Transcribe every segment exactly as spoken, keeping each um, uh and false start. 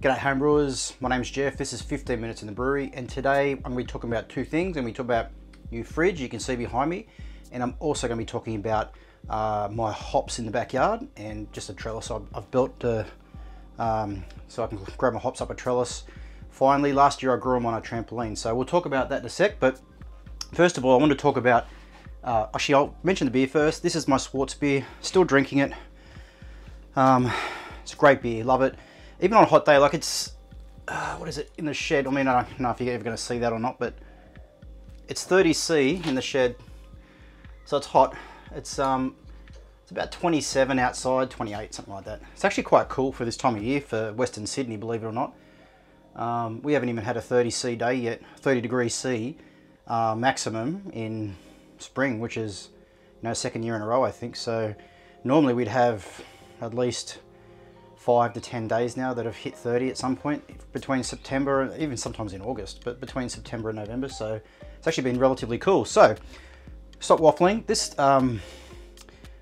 G'day home brewers, my name's Jeff, this is fifteen minutes in the brewery, and today I'm going to be talking about two things. I'm going to be talking about new fridge, you can see behind me, and I'm also going to be talking about uh, my hops in the backyard and just a trellis I've, I've built to, um, so I can grab my hops up a trellis. Finally, last year I grew them on a trampoline, so we'll talk about that in a sec, but first of all I want to talk about, uh, actually I'll mention the beer first. This is my Schwarzbier, still drinking it. Um, it's a great beer, love it. Even on a hot day, like it's, uh, what is it, in the shed? I mean, I don't know if you're ever going to see that or not, but it's thirty C in the shed, so it's hot. It's um, it's about twenty-seven outside, twenty-eight, something like that. It's actually quite cool for this time of year for Western Sydney, believe it or not. Um, we haven't even had a thirty C day yet, thirty degrees C uh, maximum in spring, which is, you know, second year in a row, I think. So normally we'd have at least five to ten days now that have hit thirty at some point between September and even sometimes in August, but between September and November. So it's actually been relatively cool. So stop waffling. This, um,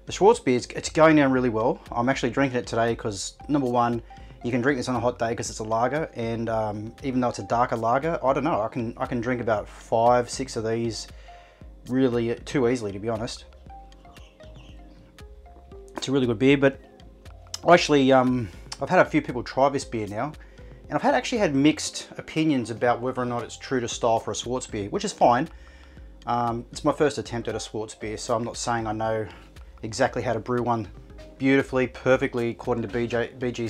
the Schwarzbier, it's going down really well. I'm actually drinking it today because number one, you can drink this on a hot day because it's a lager. And um, even though it's a darker lager, I don't know, I can, I can drink about five, six of these really too easily, to be honest. It's a really good beer, but actually, um, I've had a few people try this beer now, and I've had actually had mixed opinions about whether or not it's true to style for a Schwarzbier, which is fine. Um, it's my first attempt at a Schwarzbier, so I'm not saying I know exactly how to brew one beautifully, perfectly, according to B J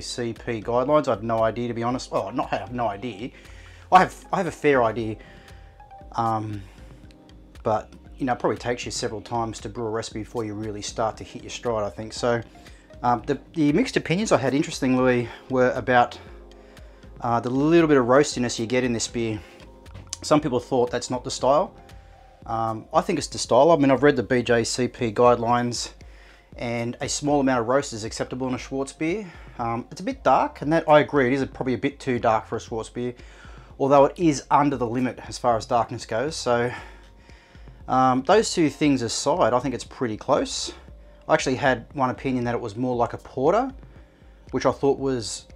C P guidelines. I have no idea, to be honest. Well, not I have no idea. I have, I have a fair idea, um, but, you know, it probably takes you several times to brew a recipe before you really start to hit your stride, I think. So. Um, the, the mixed opinions I had, interestingly, were about uh, the little bit of roastiness you get in this beer. Some people thought that's not the style. Um, I think it's the style. I mean, I've read the B J C P guidelines, and a small amount of roast is acceptable in a Schwarzbier. Um, it's a bit dark, and that I agree, it is probably a bit too dark for a Schwarzbier, although it is under the limit as far as darkness goes. So um, those two things aside, I think it's pretty close. I actually had one opinion that it was more like a porter, which I thought was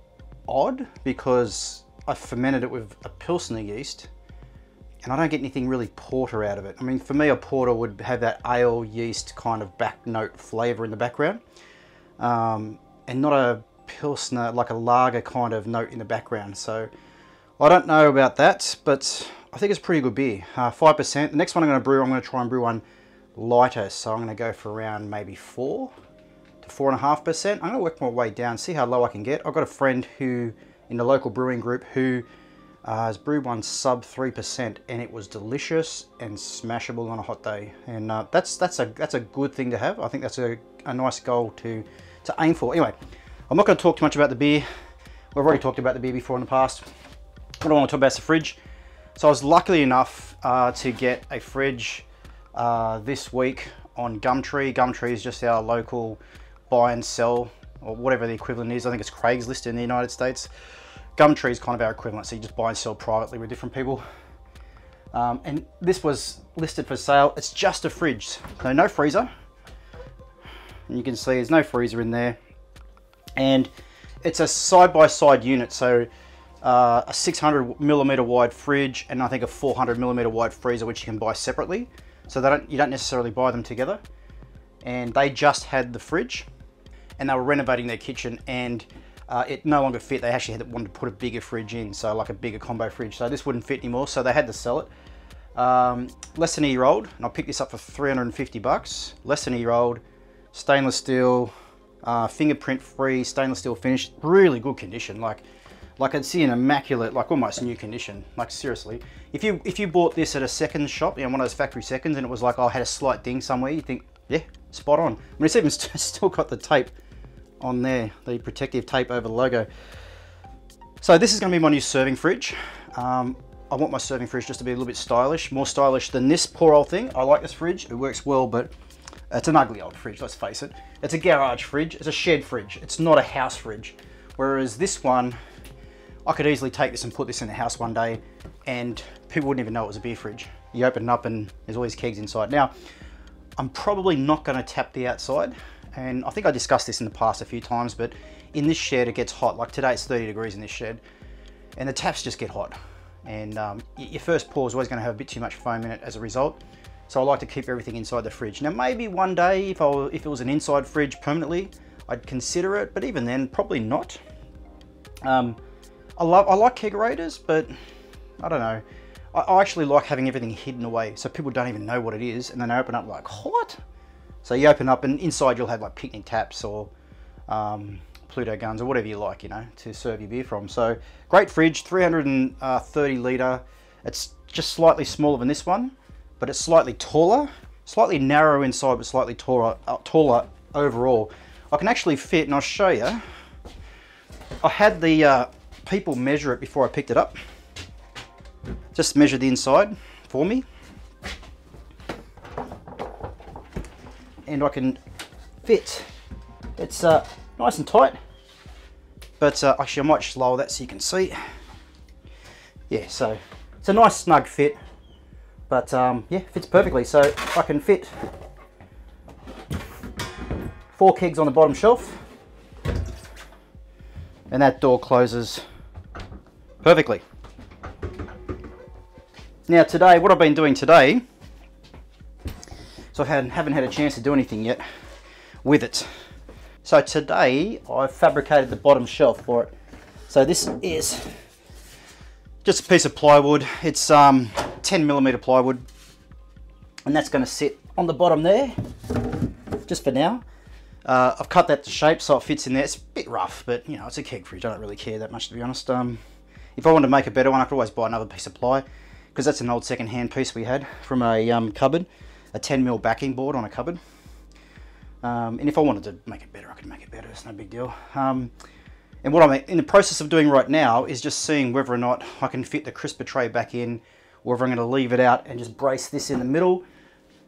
odd because I fermented it with a Pilsner yeast and I don't get anything really porter out of it. I mean, for me, a porter would have that ale yeast kind of back note flavor in the background, um, and not a Pilsner, like a lager kind of note in the background. So I don't know about that, but I think it's a pretty good beer. Uh, five percent. The next one I'm going to brew, I'm going to try and brew one lighter, so I'm going to go for around maybe four to four and a half percent. I'm going to work my way down, see how low I can get. I've got a friend who in the local brewing group who uh, has brewed one sub three percent, and it was delicious and smashable on a hot day, and uh, that's that's a that's a good thing to have. I think that's a, a nice goal to to aim for. Anyway, I'm not going to talk too much about the beer. We've already talked about the beer before in the past. What I want to talk about is the fridge. So I was lucky enough uh, to get a fridge Uh, this week on Gumtree. Gumtree is just our local buy and sell, or whatever the equivalent is. I think it's Craigslist in the United States. Gumtree is kind of our equivalent, so you just buy and sell privately with different people. Um, and this was listed for sale. It's just a fridge, so no freezer. And you can see there's no freezer in there. And it's a side-by-side unit, so uh, a six hundred millimeter wide fridge and I think a four hundred millimeter wide freezer, which you can buy separately. So they don't, you don't necessarily buy them together. And they just had the fridge, and they were renovating their kitchen, and uh, it no longer fit. They actually had wanted to put a bigger fridge in, so like a bigger combo fridge. So this wouldn't fit anymore, so they had to sell it. Um, less than a year old, and I picked this up for three hundred fifty bucks. Less than a year old, stainless steel, uh, fingerprint free, stainless steel finish. Really good condition, like like I'd see an immaculate, like almost new condition. Like seriously, if you if you bought this at a second shop, you know, one of those factory seconds, and it was like, oh, I had a slight ding somewhere, you think, yeah, spot on. I mean, it's even st still got the tape on there, the protective tape over the logo. So this is going to be my new serving fridge. Um, I want my serving fridge just to be a little bit stylish, more stylish than this poor old thing. I like this fridge; it works well, but it's an ugly old fridge. Let's face it. It's a garage fridge. It's a shed fridge. It's not a house fridge. Whereas this one, I could easily take this and put this in the house one day and people wouldn't even know it was a beer fridge. You open it up and there's all these kegs inside. Now, I'm probably not gonna tap the outside. And I think I discussed this in the past a few times, but in this shed, it gets hot. Like today, it's thirty degrees in this shed, and the taps just get hot. And um, your first pour is always gonna have a bit too much foam in it as a result. So I like to keep everything inside the fridge. Now, maybe one day, if, I were, if it was an inside fridge permanently, I'd consider it, but even then, probably not. Um, I, love, I like kegerators, but I don't know. I, I actually like having everything hidden away so people don't even know what it is, and then they open up like, what? So you open up and inside you'll have like picnic taps or um, Pluto guns or whatever you like, you know, to serve your beer from. So great fridge, three hundred thirty litre. It's just slightly smaller than this one, but it's slightly taller, slightly narrow inside, but slightly taller, uh, taller overall. I can actually fit, and I'll show you. I had the uh, people measure it before I picked it up. Just measured the inside for me. And I can fit. It's uh, nice and tight, but uh, actually I might just lower that so you can see. Yeah, so it's a nice snug fit, but um, yeah, fits perfectly. So I can fit four kegs on the bottom shelf, and that door closes perfectly. Now today, what I've been doing today, so I haven't had a chance to do anything yet with it. So today I fabricated the bottom shelf for it. So this is just a piece of plywood. It's um, ten millimeter plywood, and that's going to sit on the bottom there, just for now. Uh, I've cut that to shape so it fits in there. It's a bit rough, but you know, it's a keg fridge. I don't really care that much, to be honest. Um, if I wanted to make a better one, I could always buy another piece of ply, because that's an old second-hand piece we had from a um, cupboard. A ten mil backing board on a cupboard, um, and if I wanted to make it better, I could make it better. It's no big deal. Um, and what I'm in the process of doing right now is just seeing whether or not I can fit the crisper tray back in, or if I'm going to leave it out and just brace this in the middle,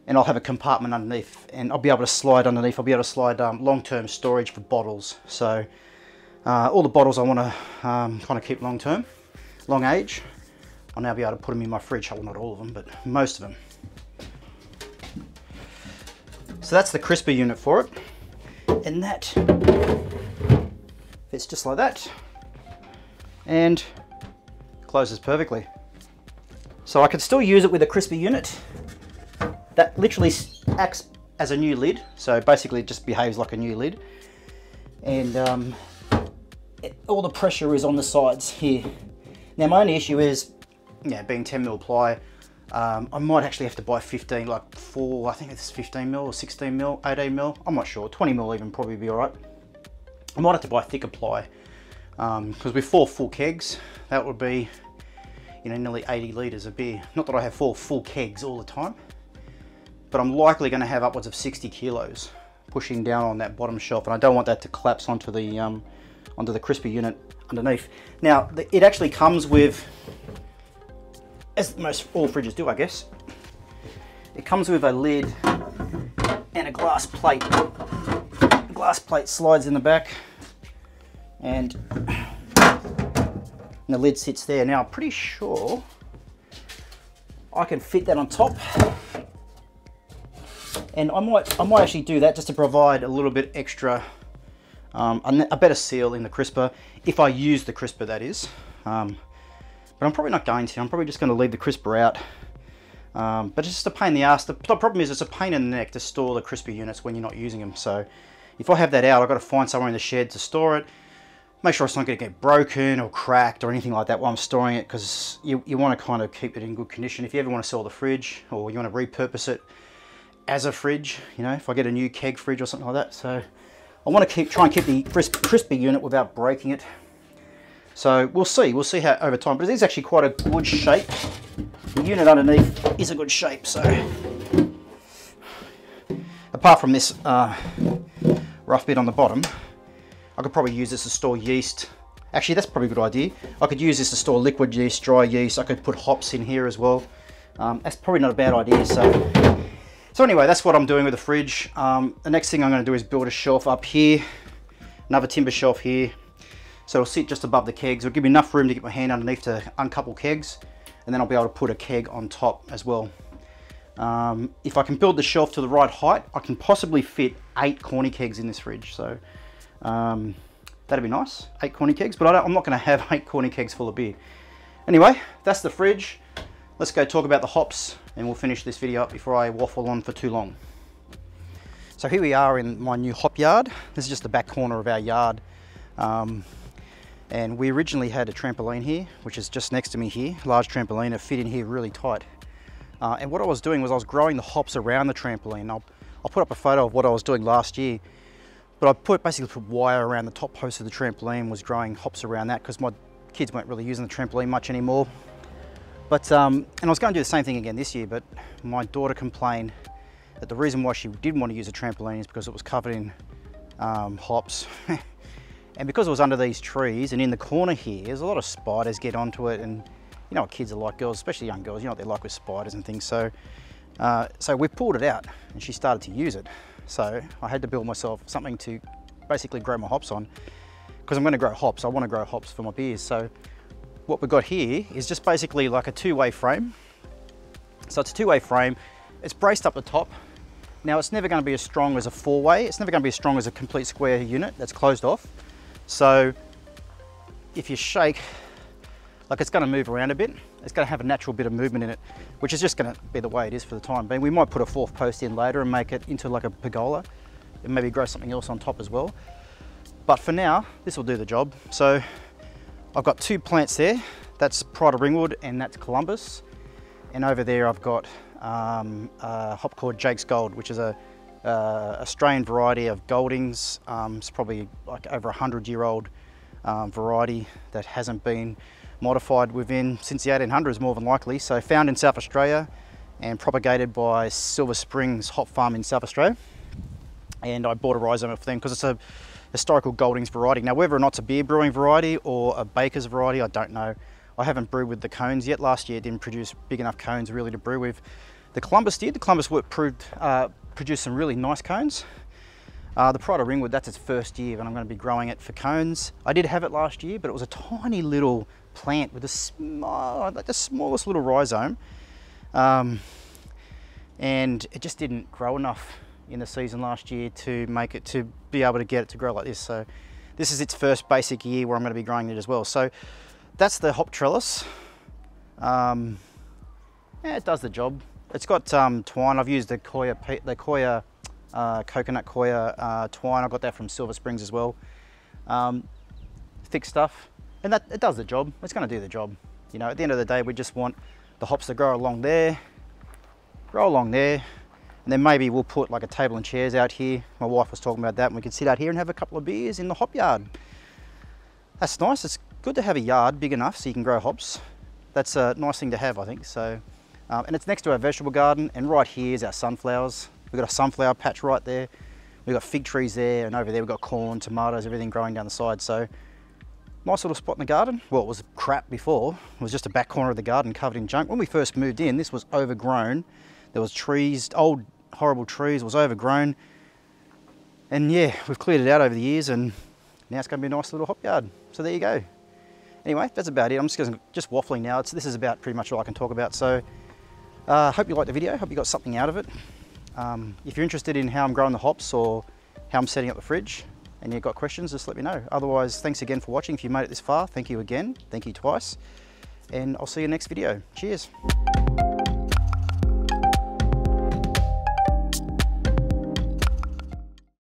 and I'll have a compartment underneath, and I'll be able to slide underneath. I'll be able to slide um, long-term storage for bottles. So uh, all the bottles I want to um, kind of keep long-term, long age, I'll now be able to put them in my fridge. Well, not all of them, but most of them. So that's the crisper unit for it, and that fits just like that and closes perfectly. So I can still use it with a crisper unit that literally acts as a new lid. So basically it just behaves like a new lid, and um, it, all the pressure is on the sides here. Now my only issue is, yeah, being ten mil ply, Um, I might actually have to buy fifteen, like four, I think it's fifteen mil or sixteen mil, eighteen mil, I'm not sure, twenty mil even probably be all right. I might have to buy thicker ply, because um, with four full kegs, that would be, you know, nearly eighty litres of beer. Not that I have four full kegs all the time, but I'm likely going to have upwards of sixty kilos pushing down on that bottom shelf, and I don't want that to collapse onto the, um, onto the crisper unit underneath. Now, the, it actually comes with, as most all fridges do, I guess. It comes with a lid and a glass plate. The glass plate slides in the back, and the lid sits there. Now, I'm pretty sure I can fit that on top, and I might, I might actually do that just to provide a little bit extra, um, a better seal in the crisper, if I use the crisper, that is. Um, But I'm probably not going to. I'm probably just going to leave the crisper out. Um, but it's just a pain in the ass. The problem is it's a pain in the neck to store the crisper units when you're not using them. So if I have that out, I've got to find somewhere in the shed to store it. Make sure it's not going to get broken or cracked or anything like that while I'm storing it, because you, you want to kind of keep it in good condition. If you ever want to sell the fridge, or you want to repurpose it as a fridge, you know, if I get a new keg fridge or something like that. So I want to keep try and keep the crisper unit without breaking it. So we'll see, we'll see how over time, but it is actually quite a good shape. The unit underneath is a good shape, so. Apart from this uh, rough bit on the bottom, I could probably use this to store yeast. Actually, that's probably a good idea. I could use this to store liquid yeast, dry yeast. I could put hops in here as well. Um, that's probably not a bad idea, so. So anyway, that's what I'm doing with the fridge. Um, the next thing I'm gonna do is build a shelf up here, another timber shelf here. So it'll sit just above the kegs. It'll give me enough room to get my hand underneath to uncouple kegs, and then I'll be able to put a keg on top as well. Um, if I can build the shelf to the right height, I can possibly fit eight corny kegs in this fridge. So um, that'd be nice, eight corny kegs, but I don't, I'm not gonna have eight corny kegs full of beer. Anyway, that's the fridge. Let's go talk about the hops and we'll finish this video up before I waffle on for too long. So here we are in my new hop yard. This is just the back corner of our yard. Um, and we originally had a trampoline here, which is just next to me here, large trampoline, it fit in here really tight. Uh, and what I was doing was I was growing the hops around the trampoline. I'll, I'll put up a photo of what I was doing last year, but I put basically put wire around the top post of the trampoline, was growing hops around that because my kids weren't really using the trampoline much anymore. But, um, and I was going to do the same thing again this year, but my daughter complained that the reason why she didn't want to use a trampoline is because it was covered in um, hops. And because it was under these trees and in the corner here, there's a lot of spiders get onto it, and you know what kids are like, girls, especially young girls, you know what they're like with spiders and things. So, uh, so we pulled it out and she started to use it. So I had to build myself something to basically grow my hops on, because I'm going to grow hops. I want to grow hops for my beers. So what we've got here is just basically like a two-way frame. So it's a two-way frame. It's braced up the top. Now it's never going to be as strong as a four-way. It's never going to be as strong as a complete square unit that's closed off. So if you shake, like it's going to move around a bit. It's going to have a natural bit of movement in it, which is just going to be the way it is for the time being. We might put a fourth post in later and make it into like a pergola and maybe grow something else on top as well. But for now, this will do the job. So I've got two plants there. That's Pride of Ringwood and that's Columbus. And over there I've got um, a hop called Jake's Gold, which is a uh, Australian variety of Goldings. Um, it's probably like over a hundred year old um, variety that hasn't been modified within since the eighteen hundreds, more than likely. So found in South Australia and propagated by Silver Springs Hop Farm in South Australia. And I bought a rhizome for them because it's a historical Goldings variety. Now whether or not it's a beer brewing variety or a baker's variety, I don't know. I haven't brewed with the cones yet. Last year it didn't produce big enough cones really to brew with. The Columbus did. The Columbus work proved, uh, produced some really nice cones. Uh, the Pride of Ringwood, that's its first year and I'm going to be growing it for cones. I did have it last year, but it was a tiny little plant with a sm like the smallest little rhizome. Um, and it just didn't grow enough in the season last year to make it, to be able to get it to grow like this. So this is its first basic year where I'm going to be growing it as well. So that's the hop trellis. Um, yeah, it does the job. It's got um, twine. I've used the Koya, the Koya uh, coconut Koya uh, twine. I got that from Silver Springs as well. Um, thick stuff, and that it does the job. It's going to do the job. You know, at the end of the day, we just want the hops to grow along there, grow along there, and then maybe we'll put like a table and chairs out here. My wife was talking about that, and we can sit out here and have a couple of beers in the hop yard. That's nice. It's good to have a yard big enough so you can grow hops. That's a nice thing to have, I think. So, um, and it's next to our vegetable garden, and right here is our sunflowers. We've got a sunflower patch right there. We've got fig trees there, and over there we've got corn, tomatoes, everything growing down the side. So, nice little spot in the garden. Well, it was crap before. It was just a back corner of the garden covered in junk. When we first moved in, this was overgrown. There was trees, old horrible trees. It was overgrown. And yeah, we've cleared it out over the years, and now it's going to be a nice little hop yard. So there you go. Anyway, that's about it. I'm just, gonna, just waffling now. It's, this is about pretty much all I can talk about. So I uh, hope you liked the video. Hope you got something out of it. Um, if you're interested in how I'm growing the hops or how I'm setting up the fridge and you've got questions, just let me know. Otherwise, thanks again for watching. If you made it this far, thank you again. Thank you twice. And I'll see you in the next video. Cheers.